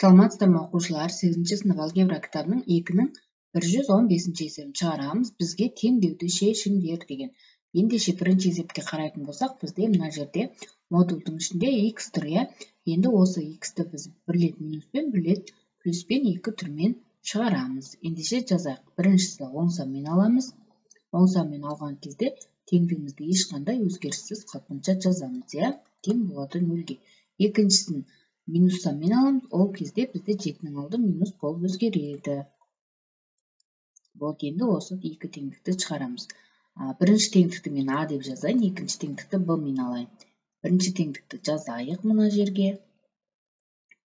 Саламатсыздар ма оқушылар, 8-ші сынып алгебра кітабының 2-115-ші есебін шығарамыз. Бізге теңдеуді шешімдер деген. Ендеше бірінші есепке қарайтын болсақ, бізде мына жерде модулдың ішінде x тұр, иә. Енді осы x-ті біз бірлет минуспен, бірлет плюспен 2 түрмен шығарамыз. Ендеше жазайық. Біріншісі оң санмен аламыз. Оң санмен алған кезде теңдігімізді ешқандай өзгеріссіз қалпынша жазамыз, иә. Тең болады 0-ге. Екіншісін минус санмен аламыз, ол кезде бізде 7-нің алды минус болып өзгереді. Болды, енді осы екі теңдікті шығарамыз. Бірінші теңдікті мен А деп жазайын, екінші теңдікті Б мен алайын. Бірінші теңдікті жазайық мына жерге.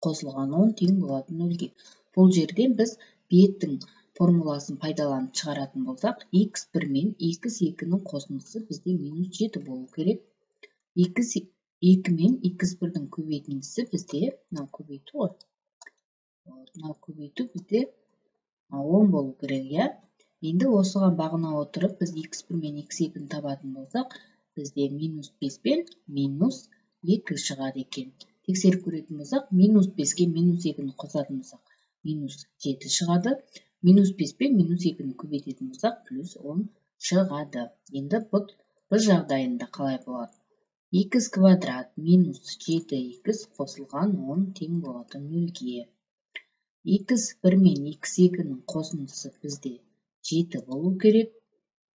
Қосылған 10 тең болатын 0-ге. Бұл жерден біз беттің формуласын пайдаланып шығаратын болсақ, x1 мен x2-нің қосындысы бізде минус 7 болу керек. x2 2 мен 2-1-дің көбейтіндісі бізде мынау көбейту. Мынау көбейту бізде 10 болу керек, иә. Енді осыған бағына отырып, біз x1 мен x2-ні табатын болсақ, бізде минус 5 пен минус 2 шығады екен. Тексеріп көретін болсақ, минус 5-ке минус 2-ні қосатын болсақ, минус 7 шығады. Минус 5 пен минус 2-ні көбейтетін болсақ, плюс 10 шығады. Енді бұл жағдайында қалай болады? 2 квадрат минус 7x қосылған 10 тең болады 0-ге. 2-1 мен x2-нің қосындысы бізде 7 болу керек.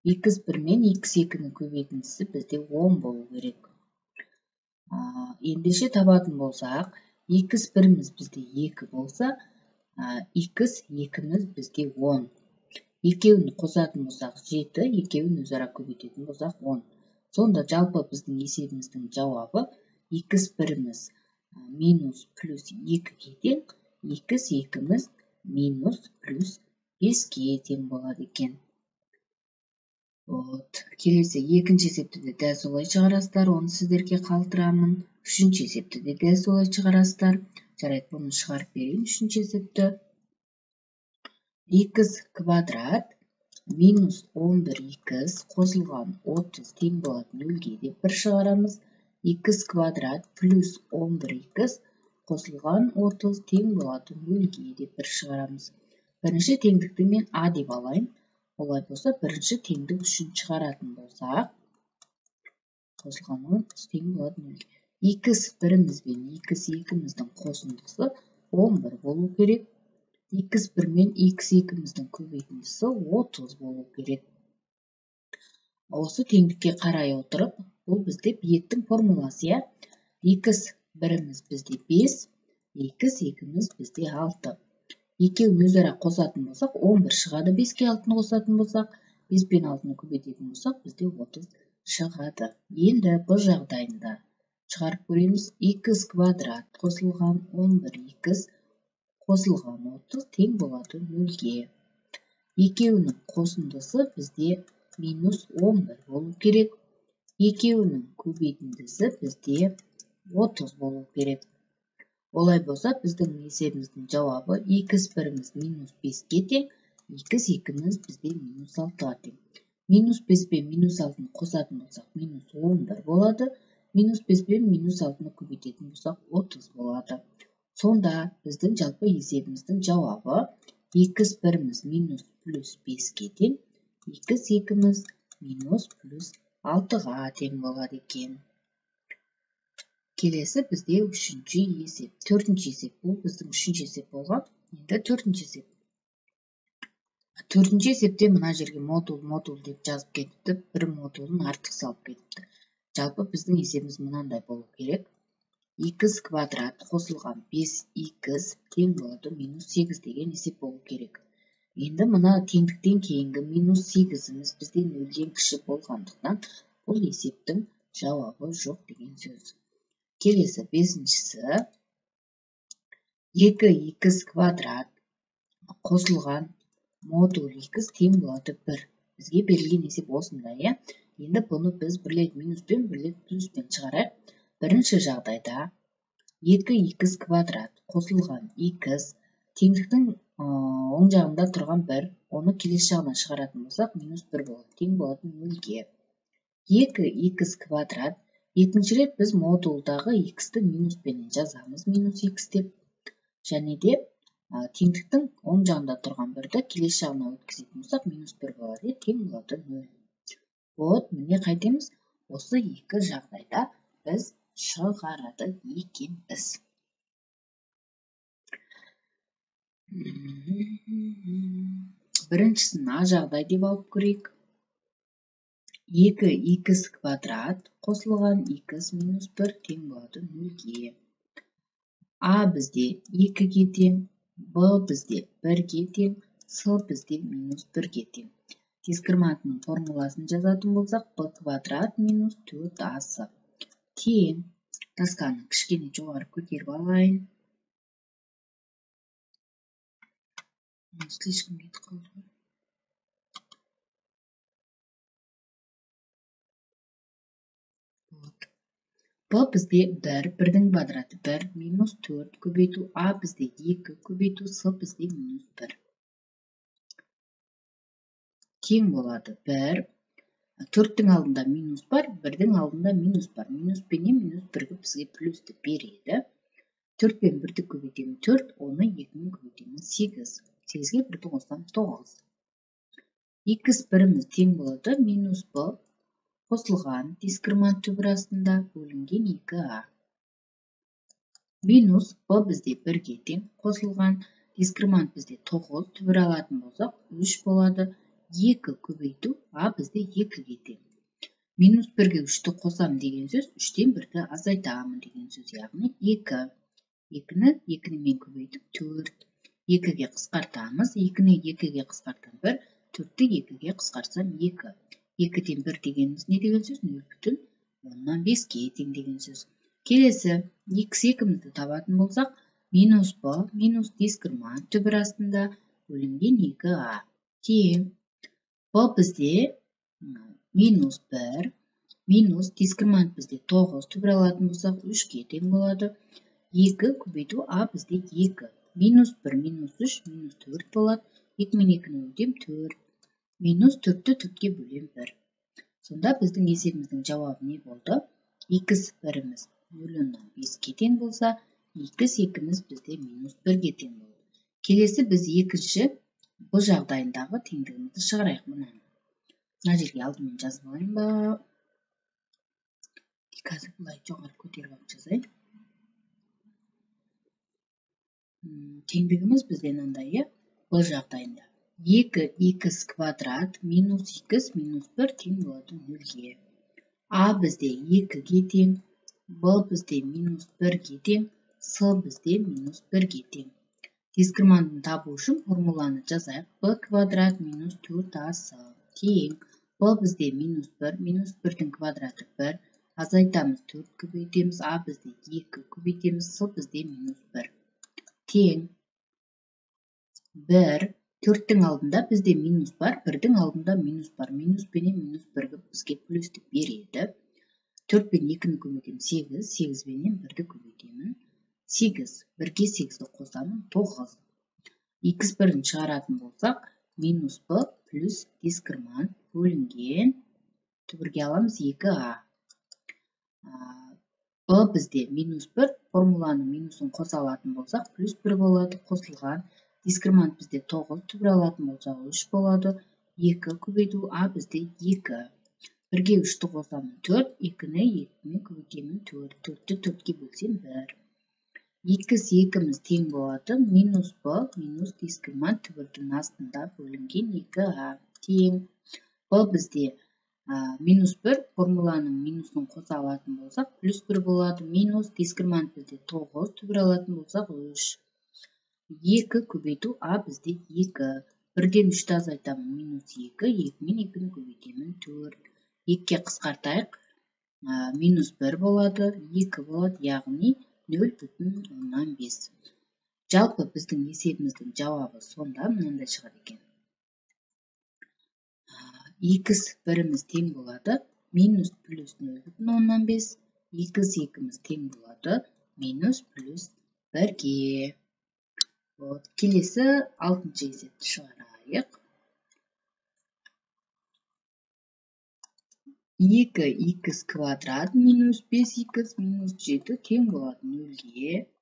2-1 мен x2-нің көбейтіндісі бізде 10 болу керек. Ендеше табатын болсақ, 2-1-міз бізде 2 болса, 2-2-міз бізде 10. 2-ні қосатын болсақ 7, 2-ні өзара көбейтетін болсақ 10. Сонда жалпы біздің есебіміздің жауабы 2-1-міз минус плюс 2-ге тең, 2-2-міз минус плюс 5-ге тең болады екен. Келесі екінші есепті де дәл солай шығарасыздар, оны сіздерге қалдырамын. Үшінші есепті де дәл солай шығарасыздар. Жарайды, бұны шығарып берейін үшінші есепті. 2 квадрат минус 11x қосылған 30 тең болатын 0-ге деп бір шығарамыз. 2 квадрат плюс 11x қосылған 30 тең болатын 0-ге деп бір шығарамыз. Бірінші теңдікті мен А деп алайын. Олай болса, бірінші теңдік үшін шығаратын болсақ, қосылған 30 тең болатын 0-ге. 2-1-міз бен 2-2-міздің қосындысы 11 болу керек. 2-1 мен x2-міздің көбейтіндісі 30 болу керек. Осы теңдікке қарай отырып, бұл бізде беттің формуласы, иә. 2-1-міз бізде 5, 2-2-міз бізде 6. 2-ні өзара қосатын болсақ, 11 шығады. 5-ке 6-ны қосатын болсақ, 5 пен 6-ны көбейтетін болсақ, бізде 30 шығады. Енді бұл жағдайында шығарып көреміз. 2 квадрат қосылған 11x қосылған 30 тең болады 0-ге. 2-нің қосындысы бізде минус 11 болу керек. 2-нің көбейтіндісі бізде 30 болу керек. Олай болса, біздің есебіміздің жауабы 2-1-міз минус 5-ге тең, 2-2-міз бізде минус 6-ға тең. Минус 5 пен минус 6-ны қосатын болсақ, минус 11 болады. Минус 5 пен минус 6-ны көбейтетін болсақ, 30 болады. Сонда біздің жалпы есебіміздің жауабы 2-1-міз минус плюс 5-ге тең, 2-2-міз минус плюс 6-ға тең болады екен. Келесі бізде 3-ші есеп, 4-ші есеп. Бұл біздің 3-ші есеп болған. Енді 4-ші есеп. 4-ші есепте мына жерге модул деп жазып кетіпті, бір модулын артық салып кетіпті. Жалпы біздің есебіміз мынандай болу керек. 2 квадрат қосылған 5x тең болады минус 8 деген есеп болу керек. Енді мына теңдіктен кейінгі минус 8-іміз бізде 0-ден кіші болғандықтан бұл есептің жауабы жоқ деген сөз. Келесі 5-шісі. 2x квадрат қосылған модул 2 тең болады 1. Бізге берілген есеп осындай. Енді бұны біз бірлет минуспен, бірлет плюспен шығарайық. Бірінші жағдайда 2x квадрат қосылған 2 теңдіктің оң жағында тұрған 1, оны келесі жағынан шығаратын болсақ, минус 1 болады, тең болатын 0-ге. 2x квадрат, екінші рет біз модулдағы x-ті минус пенен жазамыз, минус x деп. және де теңдіктің оң жағында тұрған бірді келесі жағына өткізетін болсақ, минус 1 болар еді, тең болады 0. Вот, міне қайтеміз, осы екі жағдайда біз шығарады екенбіз. Біріншісін а жағдай деп алып көрейік. 2х квадрат қосылған 2х минус 1 тең болады 0-ге. А бізде 2-ге тең, Б бізде 1-ге тең, С бізде минус 1-ге тең. Дискриминантның формуласын жазатын болсақ, Б квадрат минус 4асы тең. Тасканы кішкене жоғары көтеріп алайын. Слишком где-то круто. Вот. Б бізде 1, 1-дің квадраты 1, минус 4 көбейту, А бізде 2 көбейту, С бізде минус 1. Тең болады 1. 4-тің алдында минус бар, 1-дің алдында минус бар. Минус пенен минус 1-ге бізге плюсті береді. 4 пен 1-ді көбейтемін 4, оны 2-ні көбейтемін 8. 8-ге 1-ді қоссам 9. 2x1-іміз тең болады, минус Б қосылған дискриминант түбір астында бөлінген 2а. Минус Б бізде 1-ге тең қосылған дискриминант бізде 9 түбір алатын болсақ 3 болады. 2 көбейту А бізде 2-ге тең. Минус 1-ге 3-ті қосам деген сөз 3-тен 1-ді азайтамын деген сөз, яғни 2. 2-ні 2-німен көбейтіп 4. 2-ге қысқартамыз. 2-ні 2-ге қысқартам 1, 4-ті 2-ге қысқартсам 2. 2-тен 1 дегеніміз не деген сөз? 0,5-ге тең деген сөз. Келесі, x2-мізді табатын болсақ, минус b, минус дискриминант түбір астында бөлінген 2а тең. Бұл бізде минус 1, минус дискриминант бізде 9 түбір алатын болсақ, 3-ге тең болады. 2 көбейту А бізде 2. Минус 1, минус 3, минус 4 болады. 2 мен 2-ні бөлем 4. Минус 4-ті 4-ге бөлем 1. Сонда біздің есебіміздің жауабы не болды? 2x1-іміз 0,5-ге тең болса, 2x2-іміз бізде минус 1-ге тең болды. Келесі біз екінші бұл жағдайындағы теңдігімізді шығарайық мұнан. Мына жерге алдымен жазып алайын ба? Қазір бұлай жоғары көтеріп алып жазайын. Теңдігіміз бізде мынандай, бұл жағдайында 2х квадрат минус 2х минус 1 тең болады 0-ге. А бізде 2-ге тең, Б бізде минус 1-ге тең, С бізде минус 1-ге тең. Дискриминантын табу үшін формуланы жазайық. Б квадрат минус 4асы тең. Б бізде минус 1, минус 1-дің квадраты 1. Азайтамыз 4 көбейтеміз, А бізде 2 көбейтеміз, С бізде минус 1. Тең 1. 4-тің алдында бізде минус бар, 1-дің алдында минус бар. Минус пенен минус 1-ді бізге плюсті береді. 4 пен 2-ні көбейтем 8, 8 пенен 1-ді көбейтемін. 8, 1-ге 8-ді қосамын, 9. 2x1-ін шығаратын болсақ, минус b плюс дискриминант бөлінген, түбірге аламыз 2а. B бізде минус 1, формуланы минусын қоса алатын болсақ, плюс 1 болады, қосылған. Дискриминант бізде 9, түбір алатын болсақ, 3 болады. 2 көбейту, а бізде 2. 1-ге 3-ті қосамын, 4, 2-ні 2-мен көбейтемін, 4. 4-ті 4-ге бөлсем 1. 2x2-іміз тең болады, минус b, минус дискриминант түбірдің астында бөлінген 2а тең. Б бізде минус 1, формуланың минусын қоса алатын болсақ, плюс 1 болады, минус дискриминант бізде 9, түбір алатын болсақ, 3. 2 көбейту, а бізде 2. 1-ден 3-ті азайтамын, минус 2, 2-мен 2-ні көбейтемін, 4. 2-ке қысқартайық, минус 1 болады, 2 болады, яғни 0,5. Жалпы біздің есебіміздің жауабы сонда мынандай шығады екен. 2x1-іміз тең болады, минус плюс 0,5, 2x2-іміз тең болады, минус плюс 1-ге. Келесі 6-шы есепті шығарайық. 2х квадрат минус 5х минус 7 тең болады 0-ге.